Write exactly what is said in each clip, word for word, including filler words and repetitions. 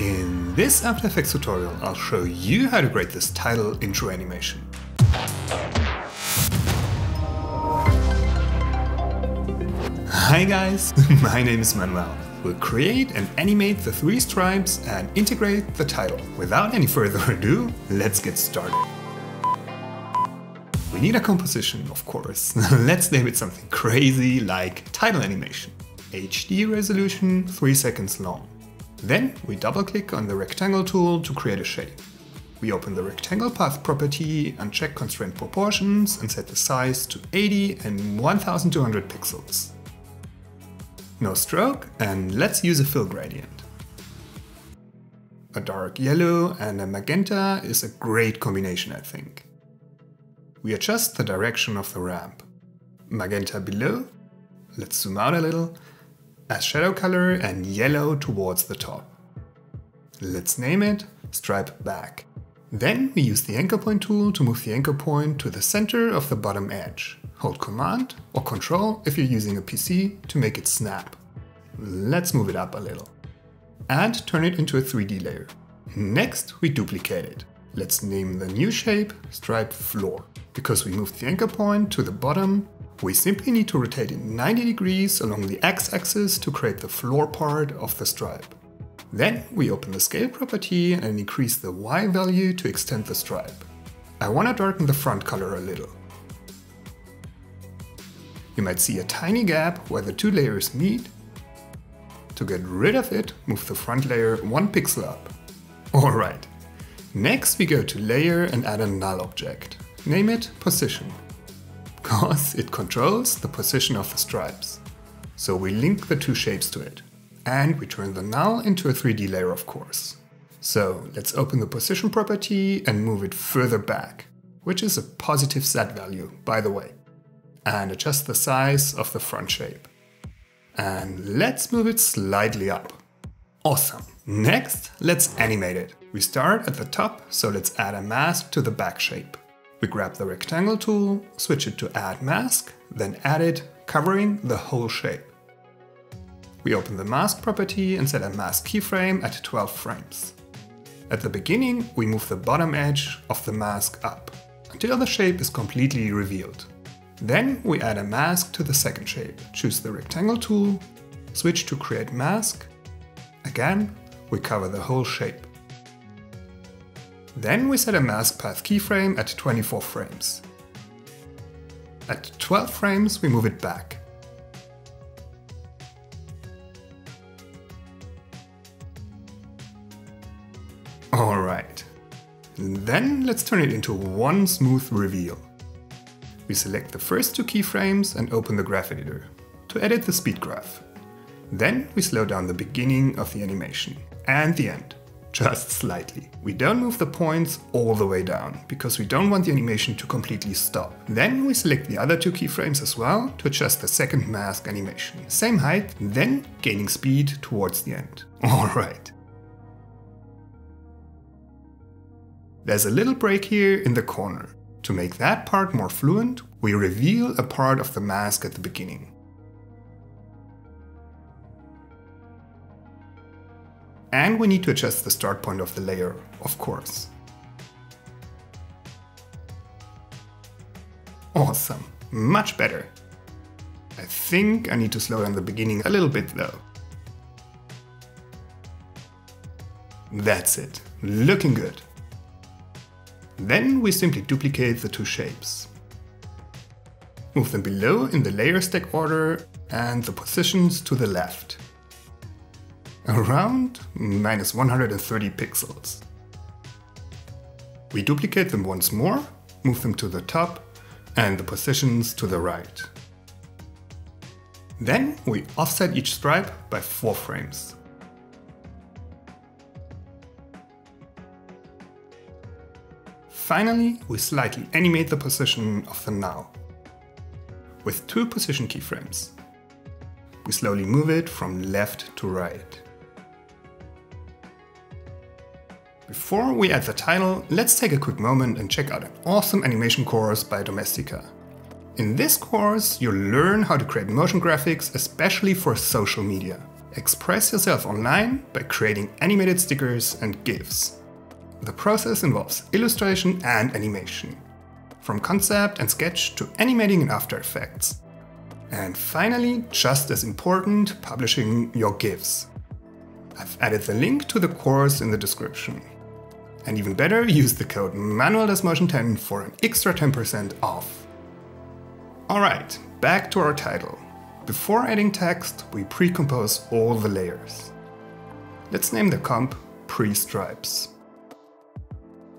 In this After Effects tutorial, I'll show you how to create this title intro animation. Hi guys, my name is Manuel. We'll create and animate the three stripes and integrate the title. Without any further ado, let's get started. We need a composition, of course. Let's name it something crazy like title animation. H D resolution, three seconds long. Then we double-click on the rectangle tool to create a shape. We open the rectangle path property, uncheck constraint proportions and set the size to eighty and one thousand two hundred pixels. No stroke, and let's use a fill gradient. A dark yellow and a magenta is a great combination, I think. We adjust the direction of the ramp. Magenta below, let's zoom out a little, as shadow color and yellow towards the top. Let's name it stripe back. Then we use the anchor point tool to move the anchor point to the center of the bottom edge. Hold Command or Control if you're using a P C to make it snap. Let's move it up a little. And turn it into a three D layer. Next we duplicate it. Let's name the new shape stripe floor. Because we moved the anchor point to the bottom, we simply need to rotate it ninety degrees along the x-axis to create the floor part of the stripe. Then we open the scale property and increase the Y value to extend the stripe. I want to darken the front color a little. You might see a tiny gap where the two layers meet. To get rid of it, move the front layer one pixel up. Alright, next we go to layer and add a null object. Name it position. Because it controls the position of the stripes. So we link the two shapes to it. And we turn the null into a three D layer, of course. So let's open the position property and move it further back, which is a positive Z value, by the way. And adjust the size of the front shape. And let's move it slightly up. Awesome. Next, let's animate it. We start at the top, so let's add a mask to the back shape. We grab the rectangle tool, switch it to add mask, then add it, covering the whole shape. We open the mask property and set a mask keyframe at twelve frames. At the beginning, we move the bottom edge of the mask up, until the shape is completely revealed. Then we add a mask to the second shape, choose the rectangle tool, switch to create mask. Again, we cover the whole shape. Then we set a mask path keyframe at twenty-four frames. At twelve frames, we move it back. Alright. Then let's turn it into one smooth reveal. We select the first two keyframes and open the graph editor to edit the speed graph. Then we slow down the beginning of the animation and the end. Just slightly. We don't move the points all the way down, because we don't want the animation to completely stop. Then we select the other two keyframes as well to adjust the second mask animation. Same height, then gaining speed towards the end. Alright. There's a little break here in the corner. To make that part more fluent, we reveal a part of the mask at the beginning. And we need to adjust the start point of the layer, of course. Awesome, much better. I think I need to slow down the beginning a little bit though. That's it, looking good. Then we simply duplicate the two shapes. Move them below in the layer stack order and the positions to the left. Around minus one hundred thirty pixels. We duplicate them once more, move them to the top and the positions to the right. Then we offset each stripe by four frames. Finally, we slightly animate the position of the null with two position keyframes. We slowly move it from left to right. Before we add the title, let's take a quick moment and check out an awesome animation course by Domestika. In this course, you'll learn how to create motion graphics, especially for social media. Express yourself online by creating animated stickers and GIFs. The process involves illustration and animation, from concept and sketch to animating in After Effects. And finally, just as important, publishing your GIFs. I've added the link to the course in the description. And even better, use the code Manuel does Motion ten for an extra ten percent off. Alright, back to our title. Before adding text, we pre-compose all the layers. Let's name the comp pre-stripes.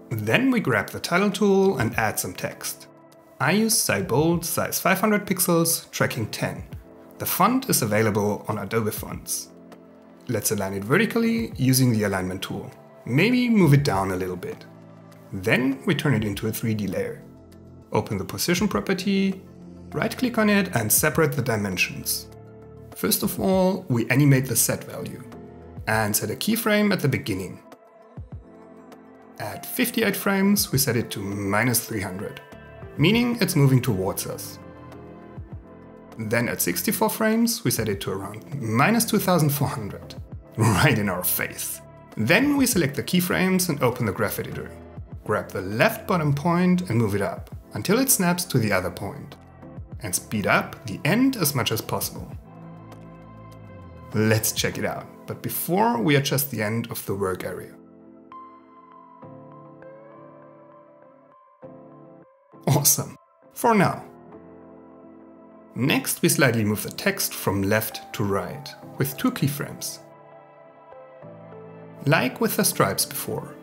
Then we grab the title tool and add some text. I use Cybold, size five hundred pixels, tracking ten. The font is available on Adobe fonts. Let's align it vertically using the alignment tool. Maybe move it down a little bit. Then we turn it into a three D layer. Open the position property, right-click on it and separate the dimensions. First of all, we animate the set value and set a keyframe at the beginning. At fifty-eight frames, we set it to minus three hundred, meaning it's moving towards us. Then at sixty-four frames, we set it to around minus two thousand four hundred, right in our face. Then we select the keyframes and open the graph editor. Grab the left bottom point and move it up, until it snaps to the other point. And speed up the end as much as possible. Let's check it out, but before we adjust the end of the work area. Awesome, for now. Next, we slightly move the text from left to right, with two keyframes. Like with the stripes before.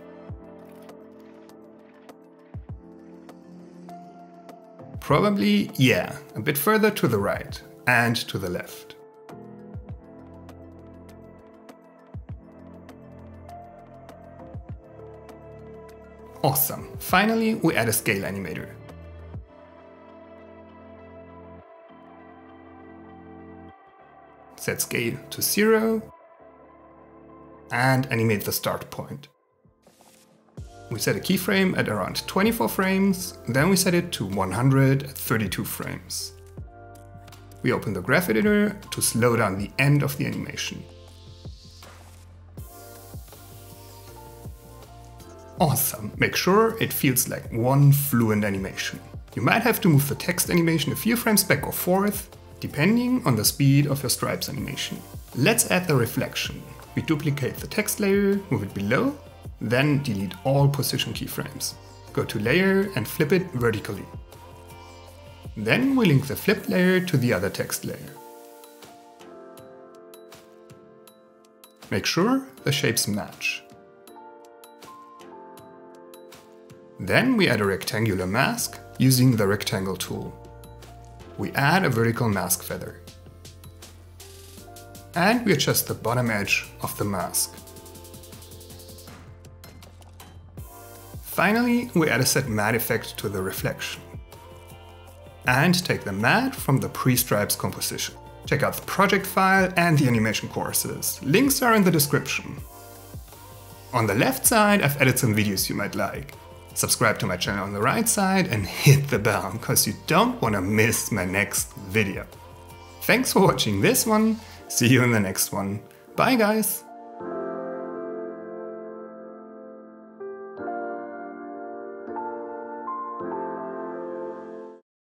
Probably, yeah, a bit further to the right and to the left. Awesome, finally we add a scale animator. Set scale to zero and animate the start point. We set a keyframe at around twenty-four frames, then we set it to one hundred at thirty-two frames. We open the graph editor to slow down the end of the animation. Awesome, make sure it feels like one fluent animation. You might have to move the text animation a few frames back or forth, depending on the speed of your stripes animation. Let's add the reflection. We duplicate the text layer, move it below, then delete all position keyframes. Go to layer and flip it vertically. Then we link the flipped layer to the other text layer. Make sure the shapes match. Then we add a rectangular mask using the rectangle tool. We add a vertical mask feather. And we adjust the bottom edge of the mask. Finally, we add a set matte effect to the reflection. And take the matte from the pre-stripes composition. Check out the project file and the animation courses. Links are in the description. On the left side, I've added some videos you might like. Subscribe to my channel on the right side and hit the bell, because you don't want to miss my next video. Thanks for watching this one. See you in the next one. Bye guys!